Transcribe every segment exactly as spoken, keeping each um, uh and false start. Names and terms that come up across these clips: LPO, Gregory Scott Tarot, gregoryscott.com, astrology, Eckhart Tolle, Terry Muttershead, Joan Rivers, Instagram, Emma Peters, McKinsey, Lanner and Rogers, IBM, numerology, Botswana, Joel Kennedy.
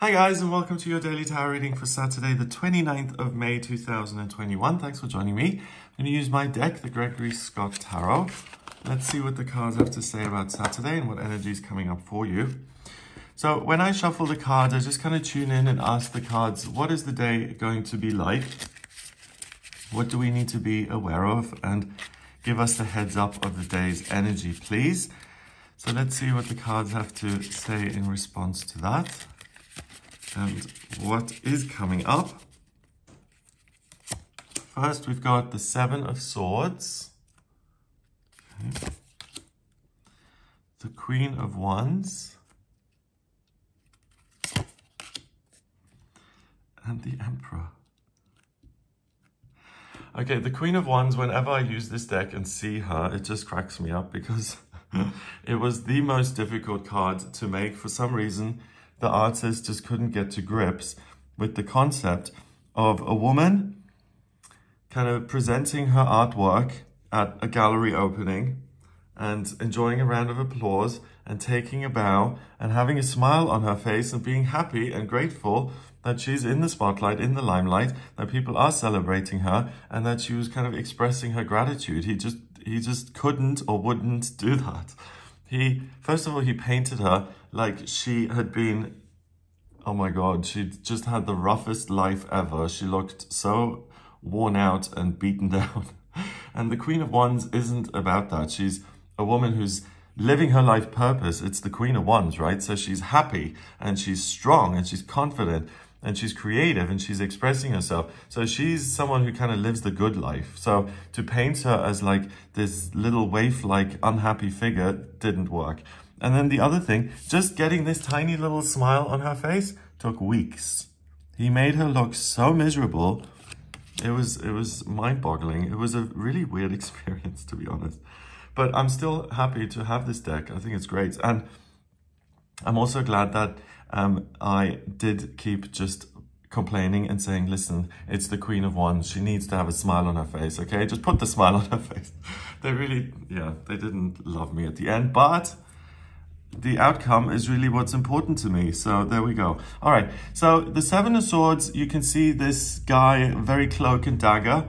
Hi guys, and welcome to your daily tarot reading for Saturday the twenty-ninth of May two thousand twenty-one. Thanks for joining me. I'm going to use my deck, the Gregory Scott Tarot. Let's see what the cards have to say about Saturday and what energy is coming up for you. So when I shuffle the cards, I just kind of tune in and ask the cards, what is the day going to be like? What do we need to be aware of? And give us the heads up of the day's energy, please. So let's see what the cards have to say in response to that. And what is coming up? First, we've got the Seven of Swords, okay. The Queen of Wands, and the Emperor. Okay, the Queen of Wands, whenever I use this deck and see her, it just cracks me up because it was the most difficult card to make. For some reason, the artist just couldn't get to grips with the concept of a woman kind of presenting her artwork at a gallery opening and enjoying a round of applause and taking a bow and having a smile on her face and being happy and grateful that she's in the spotlight, in the limelight, that people are celebrating her and that she was kind of expressing her gratitude. He just, he just couldn't or wouldn't do that. He, first of all, he painted her like she had been, oh my God, she just had the roughest life ever. She looked so worn out and beaten down. And the Queen of Wands isn't about that. She's a woman who's living her life purpose. It's the Queen of Wands, right? So she's happy and she's strong and she's confident and she's creative and she's expressing herself. So she's someone who kind of lives the good life. So to paint her as like this little waif-like unhappy figure didn't work. And then the other thing, just getting this tiny little smile on her face took weeks. He made her look so miserable. It was, it was mind-boggling. It was a really weird experience, to be honest. But I'm still happy to have this deck. I think it's great. And I'm also glad that um, I did keep just complaining and saying, listen, it's the Queen of Wands. She needs to have a smile on her face, okay? Just put the smile on her face. They really, yeah, they didn't love me at the end, but the outcome is really what's important to me. So there we go. All right. So the Seven of Swords, you can see this guy, very cloak and dagger,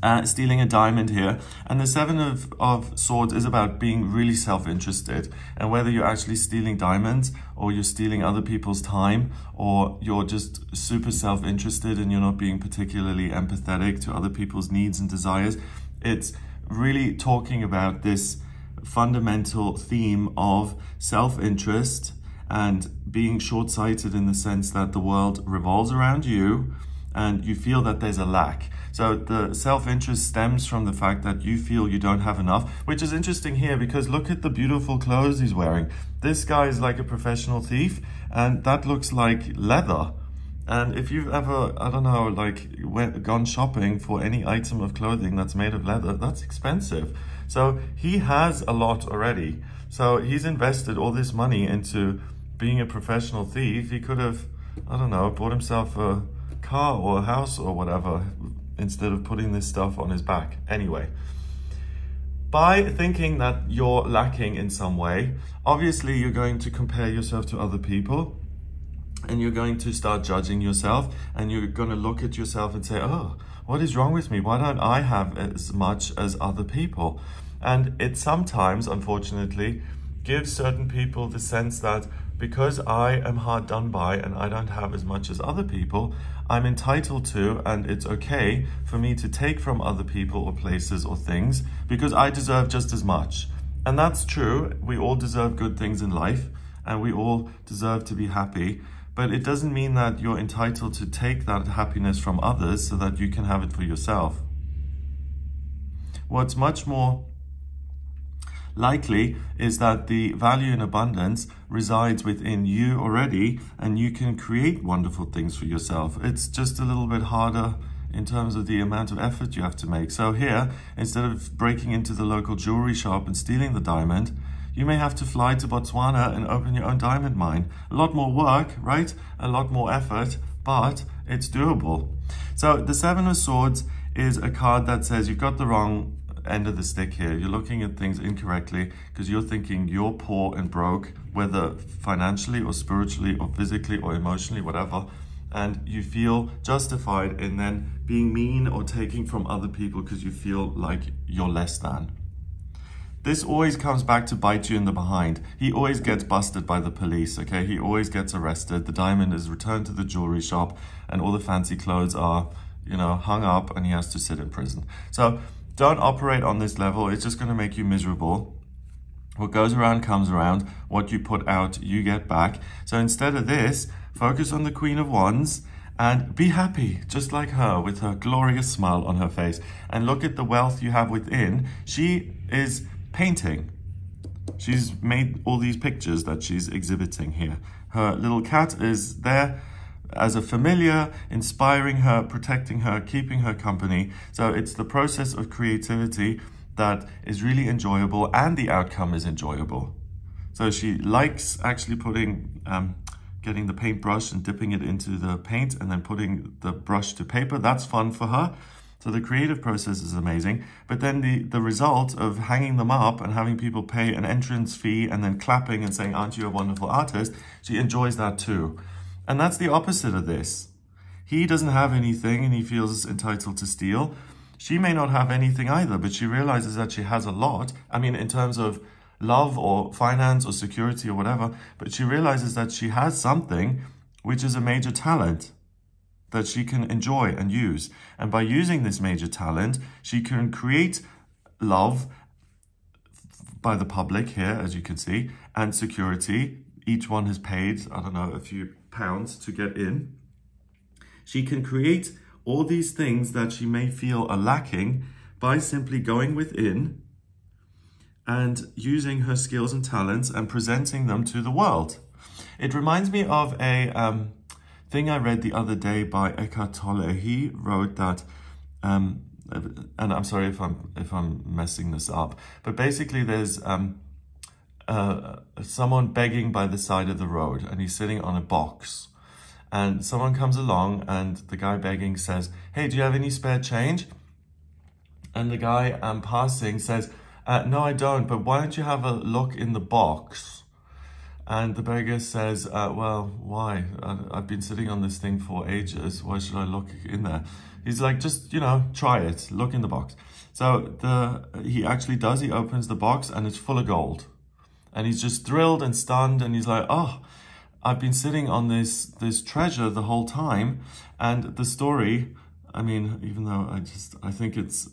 uh, stealing a diamond here. And the Seven of, of Swords is about being really self-interested. And whether you're actually stealing diamonds or you're stealing other people's time or you're just super self-interested and you're not being particularly empathetic to other people's needs and desires, it's really talking about this fundamental theme of self-interest and being short-sighted in the sense that the world revolves around you and you feel that there's a lack. So the self-interest stems from the fact that you feel you don't have enough, which is interesting here because look at the beautiful clothes he's wearing. This guy is like a professional thief and that looks like leather. And if you've ever, I don't know, like went, gone shopping for any item of clothing that's made of leather, that's expensive. So he has a lot already. So he's invested all this money into being a professional thief. He could have, I don't know, bought himself a car or a house or whatever instead of putting this stuff on his back. Anyway, by thinking that you're lacking in some way, obviously you're going to compare yourself to other people. And you're going to start judging yourself and you're going to look at yourself and say, oh, what is wrong with me? Why don't I have as much as other people? And it sometimes, unfortunately, gives certain people the sense that because I am hard done by and I don't have as much as other people, I'm entitled to and it's okay for me to take from other people or places or things because I deserve just as much. And that's true. We all deserve good things in life and we all deserve to be happy. But it doesn't mean that you're entitled to take that happiness from others so that you can have it for yourself. What's much more likely is that the value in abundance resides within you already and you can create wonderful things for yourself. It's just a little bit harder in terms of the amount of effort you have to make. So here, instead of breaking into the local jewelry shop and stealing the diamond, you may have to fly to Botswana and open your own diamond mine. A lot more work, right? A lot more effort, but it's doable. So the Seven of Swords is a card that says you've got the wrong end of the stick here. You're looking at things incorrectly because you're thinking you're poor and broke, whether financially or spiritually or physically or emotionally, whatever. And you feel justified in then being mean or taking from other people because you feel like you're less than. This always comes back to bite you in the behind. He always gets busted by the police, okay? He always gets arrested. The diamond is returned to the jewelry shop and all the fancy clothes are, you know, hung up, and he has to sit in prison. So don't operate on this level. It's just going to make you miserable. What goes around comes around. What you put out, you get back. So instead of this, focus on the Queen of Wands and be happy, just like her, with her glorious smile on her face. And look at the wealth you have within. She is painting. She's made all these pictures that she's exhibiting here. Her little cat is there as a familiar, inspiring her, protecting her, keeping her company. So it's the process of creativity that is really enjoyable, and the outcome is enjoyable. So she likes actually putting, um, getting the paintbrush and dipping it into the paint and then putting the brush to paper. That's fun for her. So the creative process is amazing, but then the, the result of hanging them up and having people pay an entrance fee and then clapping and saying, aren't you a wonderful artist? She enjoys that too. And that's the opposite of this. He doesn't have anything and he feels entitled to steal. She may not have anything either, but she realizes that she has a lot. I mean, in terms of love or finance or security or whatever, but she realizes that she has something which is a major talent that she can enjoy and use. And by using this major talent, she can create love by the public here, as you can see, and security. Each one has paid, I don't know, a few pounds to get in. She can create all these things that she may feel are lacking by simply going within and using her skills and talents and presenting them to the world. It reminds me of a... Um, thing I read the other day by Eckhart Tolle. He wrote that, um, and I'm sorry if I'm if I'm messing this up, but basically there's um, uh, someone begging by the side of the road, and he's sitting on a box, and someone comes along, and the guy begging says, "Hey, do you have any spare change?" And the guy um, passing says, uh, "No, I don't. But why don't you have a look in the box?" And the beggar says, uh, well, why? I've been sitting on this thing for ages. Why should I look in there? He's like, just, you know, try it. Look in the box. So the he actually does. He opens the box and it's full of gold. And he's just thrilled and stunned. And he's like, oh, I've been sitting on this, this treasure the whole time. And the story, I mean, even though I just, I think it's,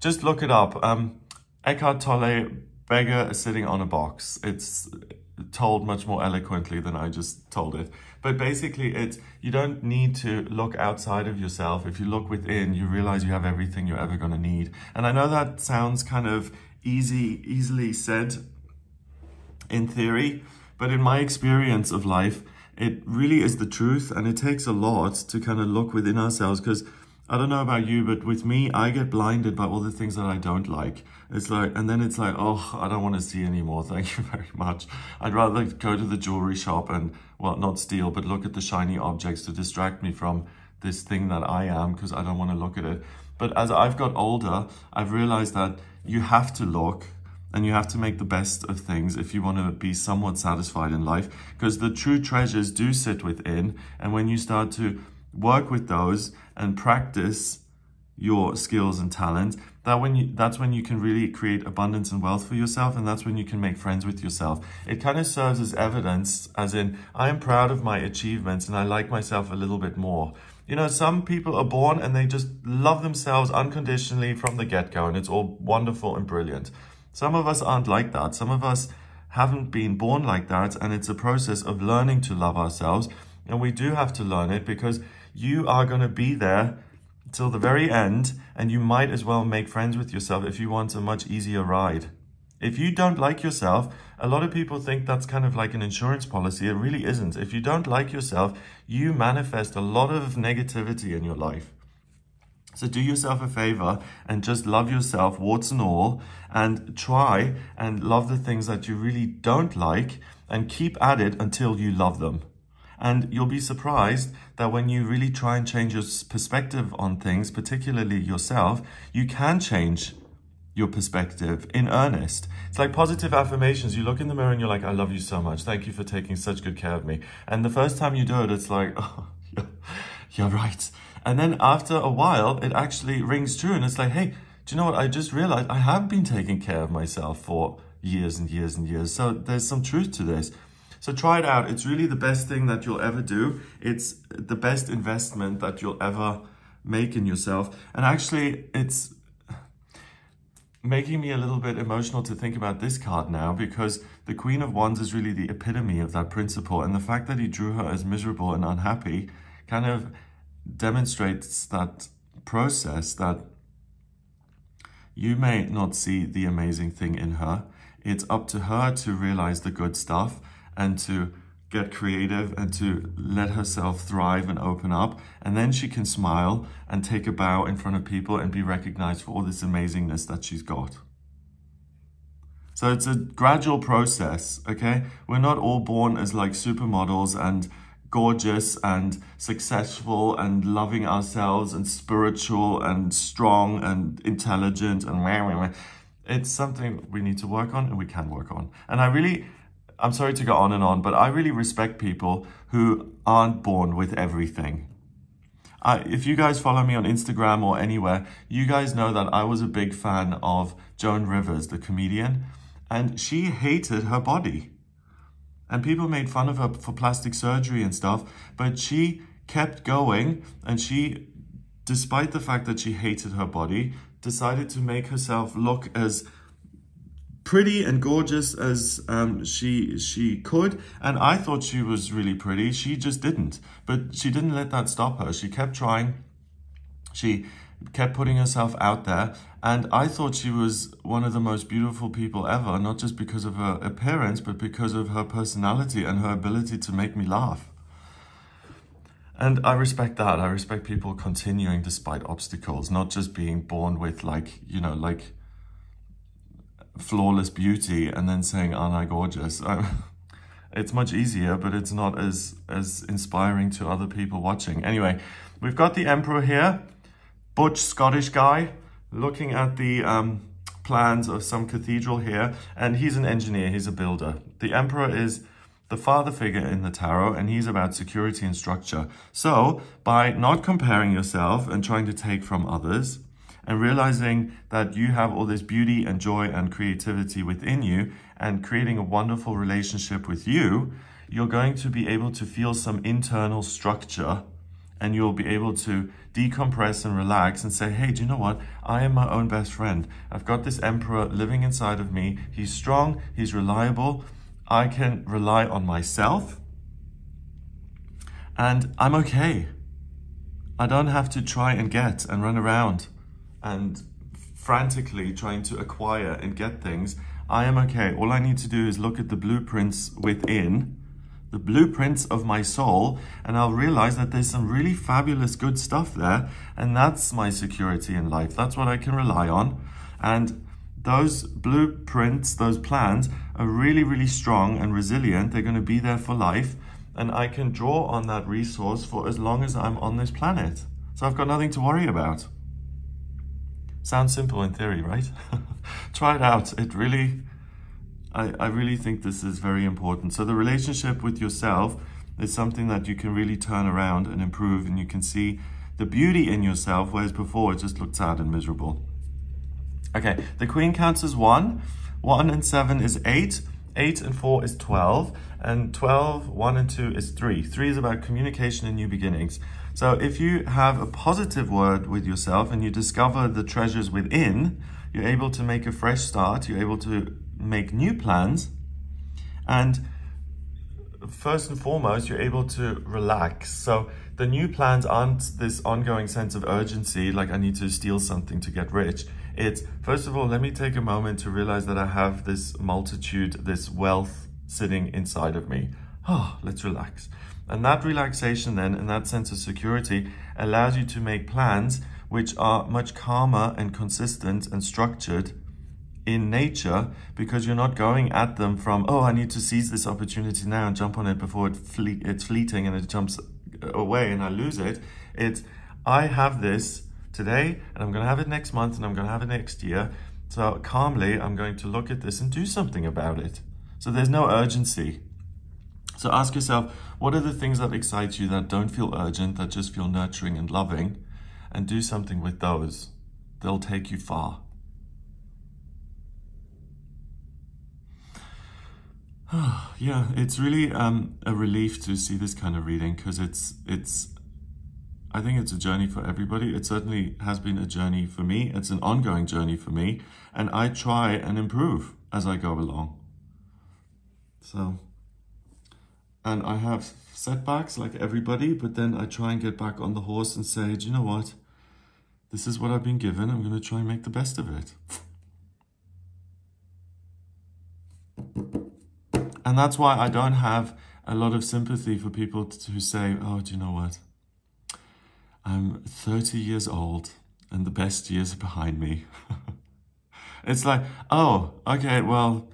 just look it up. Um, Eckhart Tolle, beggar sitting on a box. It's... told much more eloquently than I just told it. But basically it's, you don't need to look outside of yourself. If you look within, you realize you have everything you're ever going to need. And I know that sounds kind of easy, easily said in theory, but in my experience of life, it really is the truth. And it takes a lot to kind of look within ourselves, because I don't know about you, but with me, I get blinded by all the things that I don't like. It's like, and then it's like, oh, I don't want to see anymore. Thank you very much. I'd rather go to the jewelry shop and, well, not steal, but look at the shiny objects to distract me from this thing that I am, because I don't want to look at it. But as I've got older, I've realized that you have to look and you have to make the best of things if you want to be somewhat satisfied in life, because the true treasures do sit within. And when you start to work with those and practice your skills and talent, that when you, that's when you can really create abundance and wealth for yourself, and that's when you can make friends with yourself. It kind of serves as evidence, as in, I am proud of my achievements and I like myself a little bit more. You know, some people are born and they just love themselves unconditionally from the get-go, and it's all wonderful and brilliant. Some of us aren't like that. Some of us haven't been born like that, and it's a process of learning to love ourselves, and we do have to learn it, because you are going to be there till the very end, and you might as well make friends with yourself if you want a much easier ride. If you don't like yourself, a lot of people think that's kind of like an insurance policy. It really isn't. If you don't like yourself, you manifest a lot of negativity in your life. So do yourself a favor and just love yourself, warts and all, and try and love the things that you really don't like, and keep at it until you love them. And you'll be surprised that when you really try and change your perspective on things, particularly yourself, you can change your perspective in earnest. It's like positive affirmations. You look in the mirror and you're like, I love you so much. Thank you for taking such good care of me. And the first time you do it, it's like, oh, you're, you're right. And then after a while, it actually rings true. And it's like, hey, do you know what? I just realized I have been taking care of myself for years and years and years. So there's some truth to this. So try it out. It's really the best thing that you'll ever do. It's the best investment that you'll ever make in yourself. And actually, it's making me a little bit emotional to think about this card now, because the Queen of Wands is really the epitome of that principle. And the fact that he drew her as miserable and unhappy kind of demonstrates that process, that you may not see the amazing thing in her. It's up to her to realize the good stuff and to get creative and to let herself thrive and open up. And then she can smile and take a bow in front of people and be recognized for all this amazingness that she's got. So it's a gradual process, okay? We're not all born as like supermodels and gorgeous and successful and loving ourselves and spiritual and strong and intelligent and blah, blah, blah. It's something we need to work on and we can work on. And I really, I'm sorry to go on and on, but I really respect people who aren't born with everything. I, if you guys follow me on Instagram or anywhere, you guys know that I was a big fan of Joan Rivers, the comedian, and she hated her body. And people made fun of her for plastic surgery and stuff, but she kept going, and she, despite the fact that she hated her body, decided to make herself look as pretty and gorgeous as um, she, she could. And I thought she was really pretty. She just didn't. But she didn't let that stop her. She kept trying. She kept putting herself out there. And I thought she was one of the most beautiful people ever, not just because of her appearance, but because of her personality and her ability to make me laugh. And I respect that. I respect people continuing despite obstacles, not just being born with like, you know, like flawless beauty and then saying, aren't I gorgeous? It's much easier, but it's not as, as inspiring to other people watching. Anyway, we've got the Emperor here, butch Scottish guy, looking at the um, plans of some cathedral here, and he's an engineer, he's a builder. The Emperor is the father figure in the tarot, and he's about security and structure. So by not comparing yourself and trying to take from others, and realizing that you have all this beauty and joy and creativity within you, and creating a wonderful relationship with you, you're going to be able to feel some internal structure. And you'll be able to decompress and relax and say, hey, do you know what? I am my own best friend. I've got this Emperor living inside of me. He's strong. He's reliable. I can rely on myself. And I'm okay. I don't have to try and get and run around and frantically trying to acquire and get things. I am okay. All I need to do is look at the blueprints within, the blueprints of my soul, and I'll realize that there's some really fabulous good stuff there, and that's my security in life. That's what I can rely on. And those blueprints, those plans are really, really strong and resilient. They're going to be there for life, and I can draw on that resource for as long as I'm on this planet. So I've got nothing to worry about. Sounds simple in theory, right? Try it out. It really... I, I really think this is very important. So the relationship with yourself is something that you can really turn around and improve, and you can see the beauty in yourself, whereas before it just looked sad and miserable. Okay, the Queen counts as one. One and seven is eight. Eight and four is twelve. And twelve, one and two is three. Three is about communication and new beginnings. So if you have a positive word with yourself and you discover the treasures within, you're able to make a fresh start. You're able to make new plans, and first and foremost you're able to relax. So the new plans aren't this ongoing sense of urgency, like I need to steal something to get rich. It's first of all, let me take a moment to realize that I have this multitude, this wealth sitting inside of me. Oh, let's relax. And that relaxation then, and that sense of security, allows you to make plans which are much calmer and consistent and structured in nature, because you're not going at them from, oh, I need to seize this opportunity now and jump on it before it fle- it's fleeting and it jumps away and I lose it. It's, I have this today and I'm going to have it next month and I'm going to have it next year. So calmly, I'm going to look at this and do something about it. So there's no urgency. So ask yourself, what are the things that excite you that don't feel urgent, that just feel nurturing and loving, and do something with those. They'll take you far. Yeah, it's really um, a relief to see this kind of reading, because it's, it's, I think it's a journey for everybody. It certainly has been a journey for me. It's an ongoing journey for me, and I try and improve as I go along. So, and I have setbacks like everybody, but then I try and get back on the horse and say, do you know what? This is what I've been given. I'm going to try and make the best of it. And that's why I don't have a lot of sympathy for people who say, oh, do you know what? I'm thirty years old and the best years are behind me. It's like, oh, okay, well,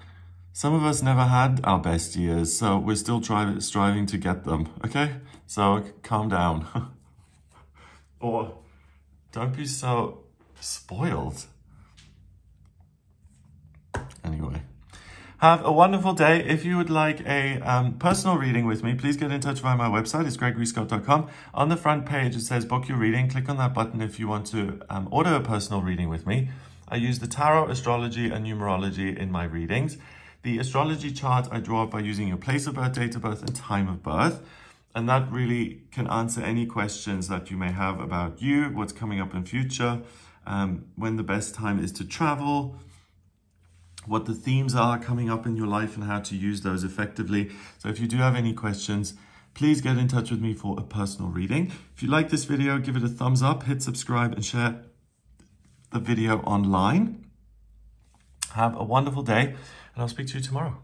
some of us never had our best years, so we're still try striving to get them, okay? So calm down. Or don't be so spoiled. Anyway. Have a wonderful day. If you would like a um, personal reading with me, please get in touch via my website. It's gregory scott dot com. On the front page, it says book your reading. Click on that button if you want to um, order a personal reading with me. I use the tarot, astrology, and numerology in my readings. The astrology chart I draw up by using your place of birth, date of birth, and time of birth. And that really can answer any questions that you may have about you, what's coming up in future, um, when the best time is to travel, what the themes are coming up in your life and how to use those effectively. So if you do have any questions, please get in touch with me for a personal reading. If you like this video, give it a thumbs up, hit subscribe and share the video online. Have a wonderful day and I'll speak to you tomorrow.